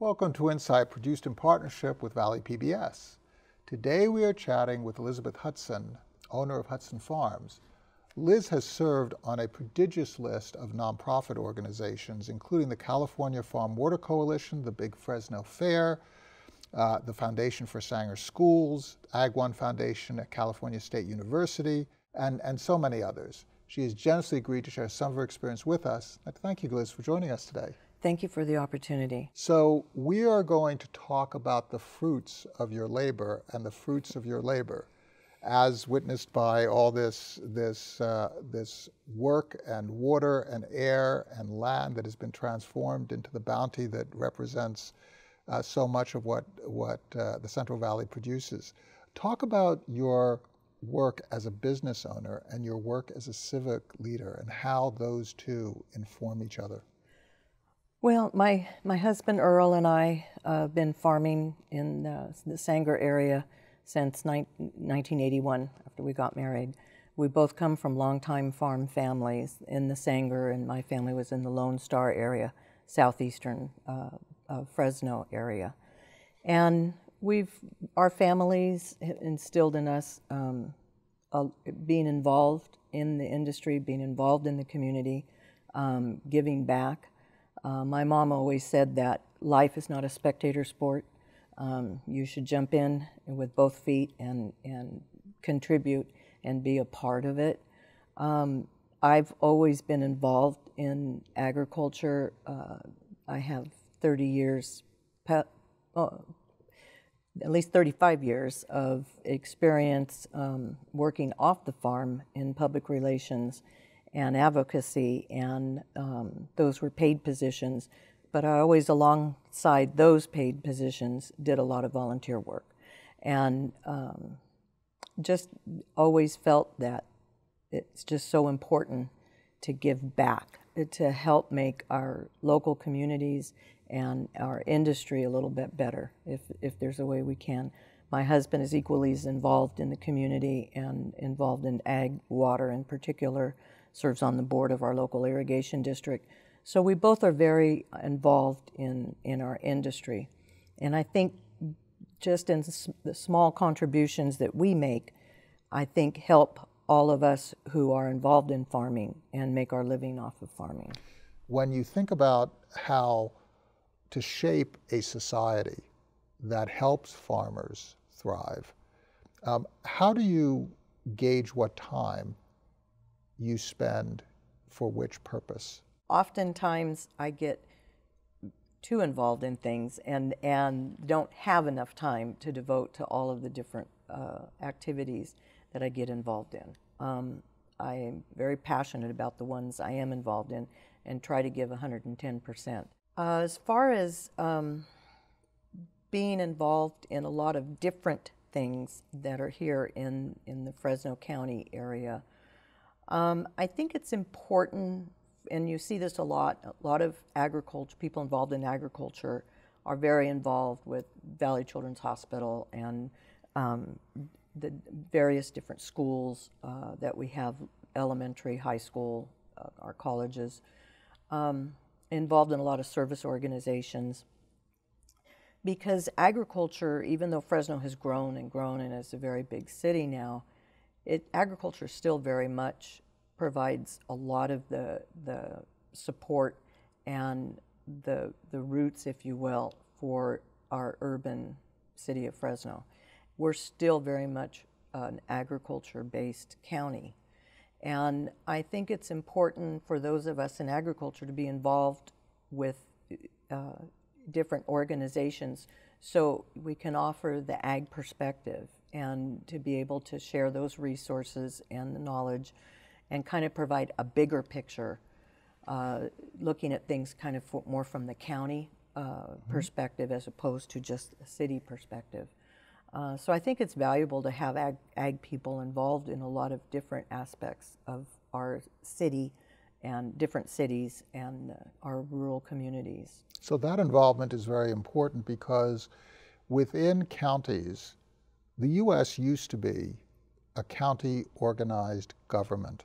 Welcome to Insight, produced in partnership with Valley PBS. Today we are chatting with Elizabeth Hudson, owner of Hudson Farms. Liz has served on a prodigious list of nonprofit organizations, including the California Farm Water Coalition, the Big Fresno Fair, the Foundation for Sanger Schools, Ag One Foundation at California State University, and so many others. She has generously agreed to share some of her experience with us. Thank you, Liz, for joining us today. Thank you for the opportunity. So we are going to talk about the fruits of your labor and the fruits of your labor, as witnessed by all this work and water and air and land that has been transformed into the bounty that represents so much of what the Central Valley produces. Talk about your work as a business owner and your work as a civic leader and how those two inform each other. Well, my husband Earl and I have been farming in the Sanger area since 1981, after we got married. We both come from longtime farm families in the Sanger, and my family was in the Lone Star area, southeastern Fresno area. And our families instilled in us being involved in the industry, being involved in the community, giving back. My mom always said that life is not a spectator sport. You should jump in with both feet and contribute and be a part of it. I've always been involved in agriculture. I have 30 years, at least 35 years of experience working off the farm in public relations and advocacy, and those were paid positions, but I always, alongside those paid positions, did a lot of volunteer work, and just always felt that it's just so important to give back, to help make our local communities and our industry a little bit better, if there's a way we can. My husband is equally as involved in the community and involved in ag water in particular, serves on the board of our local irrigation district. So we both are very involved in our industry. And I think just in the small contributions that we make, I think help all of us who are involved in farming and make our living off of farming. When you think about how to shape a society that helps farmers thrive, how do you gauge what time you spend for which purpose? Oftentimes I get too involved in things and don't have enough time to devote to all of the different activities that I get involved in. I am very passionate about the ones I am involved in and try to give 110%. As far as being involved in a lot of different things that are here in the Fresno County area, I think it's important, and you see this a lot of agriculture, people involved in agriculture are very involved with Valley Children's Hospital and the various different schools that we have, elementary, high school, our colleges, involved in a lot of service organizations. Because agriculture, even though Fresno has grown and grown and is a very big city now, agriculture still very much provides a lot of the support and the roots, if you will, for our urban city of Fresno. We're still very much an agriculture-based county. And I think it's important for those of us in agriculture to be involved with different organizations so we can offer the ag perspective, and to be able to share those resources and the knowledge and kind of provide a bigger picture, looking at things kind of more from the county perspective as opposed to just a city perspective. So I think it's valuable to have ag people involved in a lot of different aspects of our city and different cities and our rural communities. So that involvement is very important, because within counties, the U.S. used to be a county-organized government.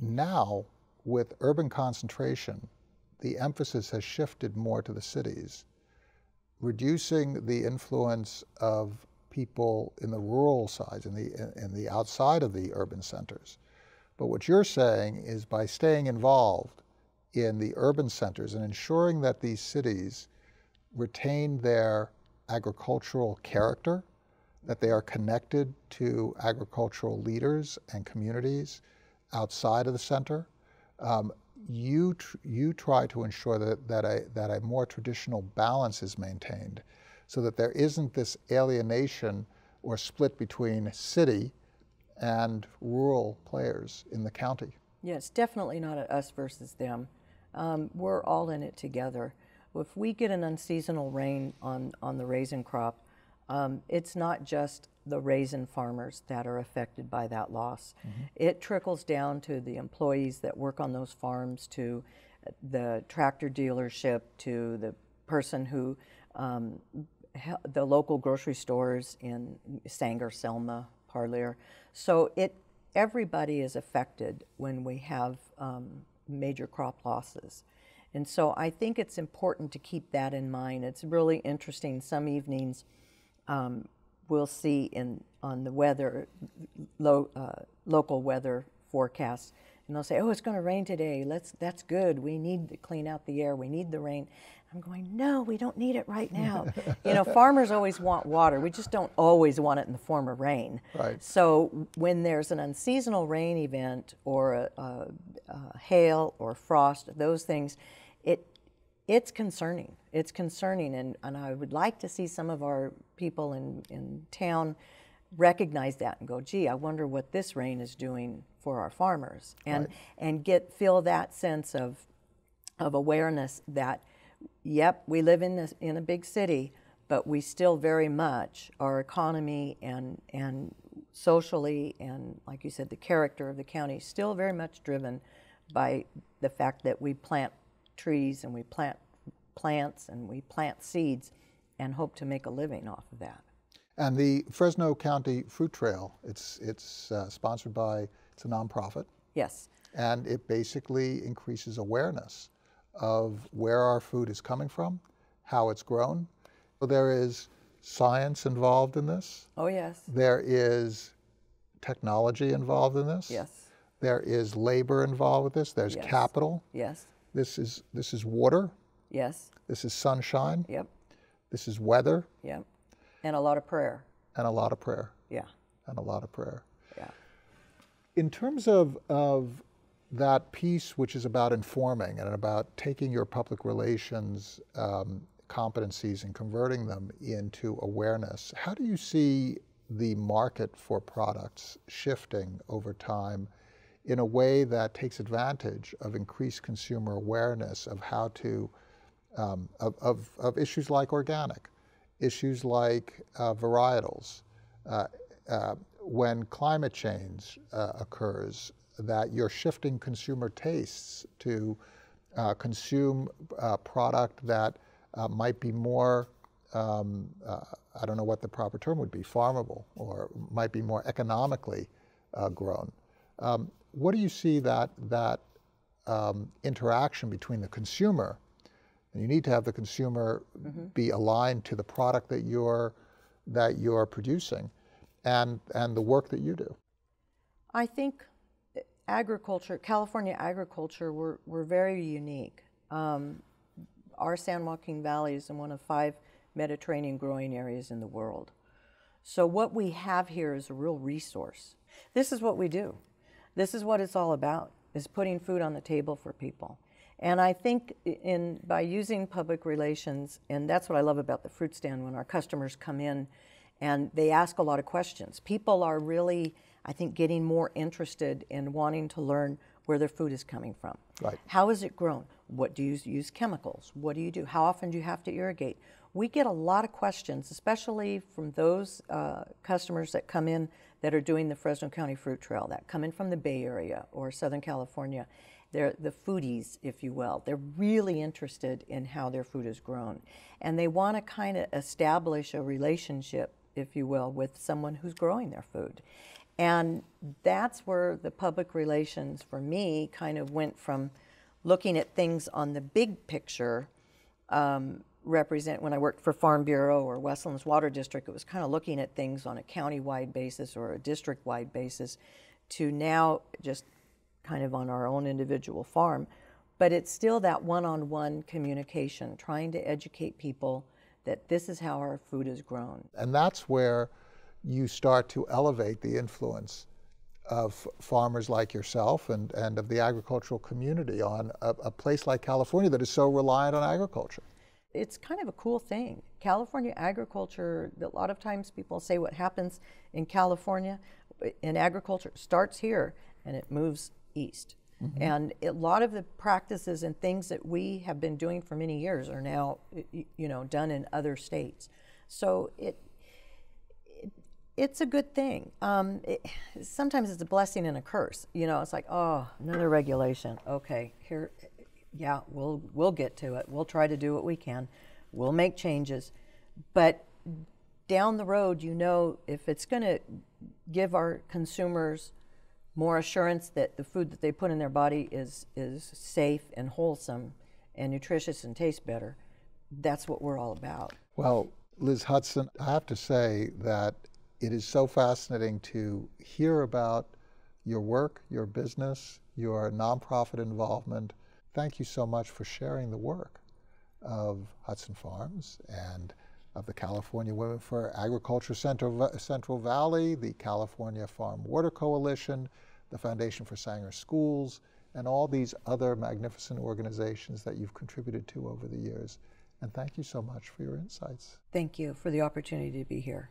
Now, with urban concentration, the emphasis has shifted more to the cities, reducing the influence of people in the rural sides, in the outside of the urban centers. But what you're saying is by staying involved in the urban centers and ensuring that these cities retain their agricultural character, that they are connected to agricultural leaders and communities outside of the center, you try to ensure that a more traditional balance is maintained so that there isn't this alienation or split between city and rural players in the county. Yes, definitely not a us versus them. We're all in it together. If we get an unseasonal rain on the raisin crop, it's not just the raisin farmers that are affected by that loss. Mm-hmm. It trickles down to the employees that work on those farms, to the tractor dealership, to the person who, the local grocery stores in Sanger, Selma, Parlier. So everybody is affected when we have major crop losses. And so I think it's important to keep that in mind. It's really interesting. Some evenings we'll see on the weather, local weather forecast, and they'll say, "Oh, it's going to rain today. That's good. We need to clean out the air. We need the rain." I'm going, "No, we don't need it right now." You know, farmers always want water. We just don't always want it in the form of rain. Right. So when there's an unseasonal rain event or a hail or frost, those things, it's concerning. It's concerning, and I would like to see some of our people in town recognize that and go, "Gee, I wonder what this rain is doing for our farmers," and right. and feel that sense of awareness that, yep, we live in a big city, but we still very much, our economy and socially, and like you said, the character of the county is still very much driven by the fact that we plant trees and we plant plants and we plant seeds and hope to make a living off of that. And the Fresno County Fruit Trail, it's sponsored by, it's a nonprofit. Yes. And it basically increases awareness of where our food is coming from, how it's grown. So there is science involved in this. Oh, yes. There is technology involved in this. Yes. There is labor involved with this. There's yes. capital. Yes. This is water. Yes. This is sunshine. Yep. This is weather. Yep. And a lot of prayer. And a lot of prayer. Yeah. And a lot of prayer. Yeah. In terms of that piece, which is about informing and about taking your public relations competencies and converting them into awareness, how do you see the market for products shifting over time in a way that takes advantage of increased consumer awareness of how to, of issues like organic, issues like varietals, when climate change occurs, that you're shifting consumer tastes to consume a product that might be more, I don't know what the proper term would be, farmable, or might be more economically grown. What do you see that interaction between the consumer, and you need to have the consumer mm-hmm. be aligned to the product that you're producing, and the work that you do? I think agriculture, California agriculture, we're very unique. Our San Joaquin Valley is in one of 5 Mediterranean growing areas in the world. So what we have here is a real resource. This is what we do. This is what it's all about, is putting food on the table for people. And I think by using public relations, and that's what I love about the fruit stand, when our customers come in and they ask a lot of questions. People are really, I think, getting more interested in wanting to learn where their food is coming from. Right. How is it grown? What do you use chemicals? What do you do? How often do you have to irrigate? We get a lot of questions, especially from those customers that come in that are doing the Fresno County Fruit Trail, that come in from the Bay Area or Southern California. They're the foodies, if you will. They're really interested in how their food is grown. And they want to kind of establish a relationship, if you will, with someone who's growing their food. And that's where the public relations for me kind of went from, looking at things on the big picture, represent, when I worked for Farm Bureau or Westlands Water District, it was kind of looking at things on a county-wide basis or a district-wide basis, to now just kind of on our own individual farm. But it's still that one-on-one communication, trying to educate people that this is how our food is grown. And that's where you start to elevate the influence of farmers like yourself and of the agricultural community on a place like California that is so reliant on agriculture. It's kind of a cool thing. California agriculture, a lot of times people say what happens in California in agriculture starts here and it moves east. Mm-hmm. And a lot of the practices and things that we have been doing for many years are now, you know, done in other states. So it's a good thing. Sometimes it's a blessing and a curse. You know, it's like, oh, another regulation. Okay, here, yeah, we'll get to it. We'll try to do what we can. We'll make changes. But down the road, you know, if it's going to give our consumers more assurance that the food that they put in their body is safe and wholesome and nutritious and tastes better, that's what we're all about. Well, Liz Hudson, I have to say that it is so fascinating to hear about your work, your business, your nonprofit involvement. Thank you so much for sharing the work of Hudson Farms and of the California Women for Agriculture Central Valley, the California Farm Water Coalition, the Foundation for Sanger Schools, and all these other magnificent organizations that you've contributed to over the years. And thank you so much for your insights. Thank you for the opportunity to be here.